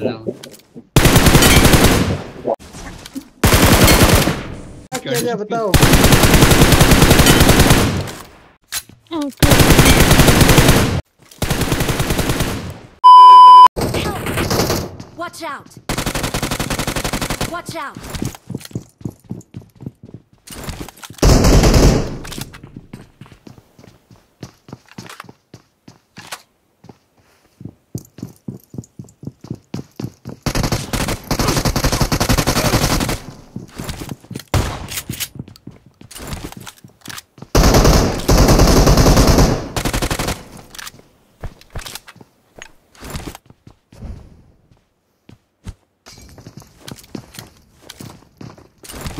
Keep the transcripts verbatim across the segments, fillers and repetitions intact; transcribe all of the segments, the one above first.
Hello. I can't have it though. Oh god. Help. Watch out. Watch out.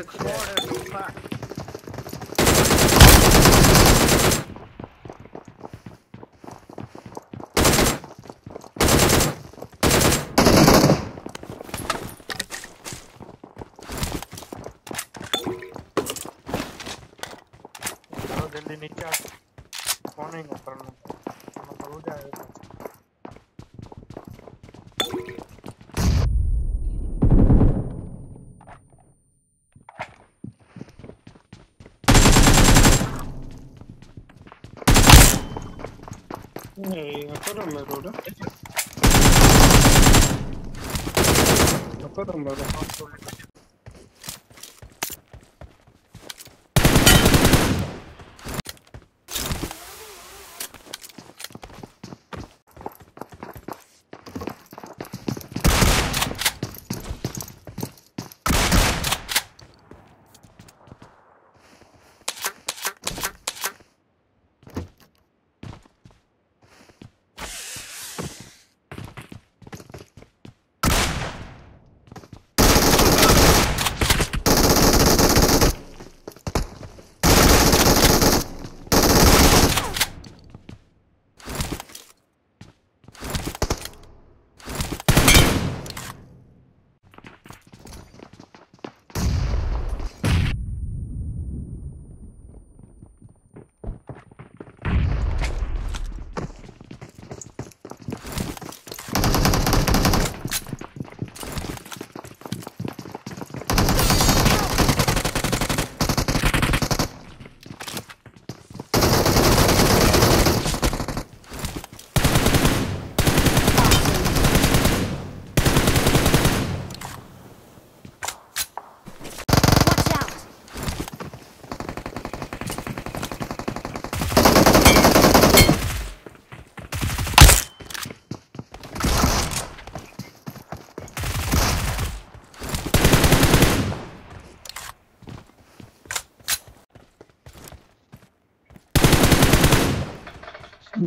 It's water back. Now the Linica morning of नहीं अपर हम लोग रोड़ा अपर हम लोग रोड़ा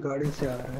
गाड़ी से आ रहा है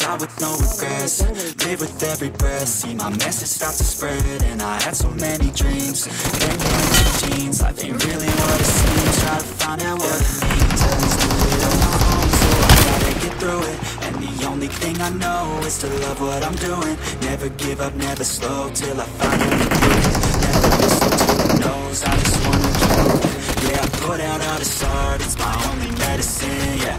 die with no regrets, live with every breath. See my message start to spread, and I had so many dreams. Then young teens, life ain't really what it seems. Try to find out what it means, always do it on my own, so I gotta get through it. And the only thing I know is to love what I'm doing. Never give up, never slow, till I finally prove it. Never listen to the no's, I just wanna keep moving. Yeah, I put out all this art, it's my only medicine, yeah.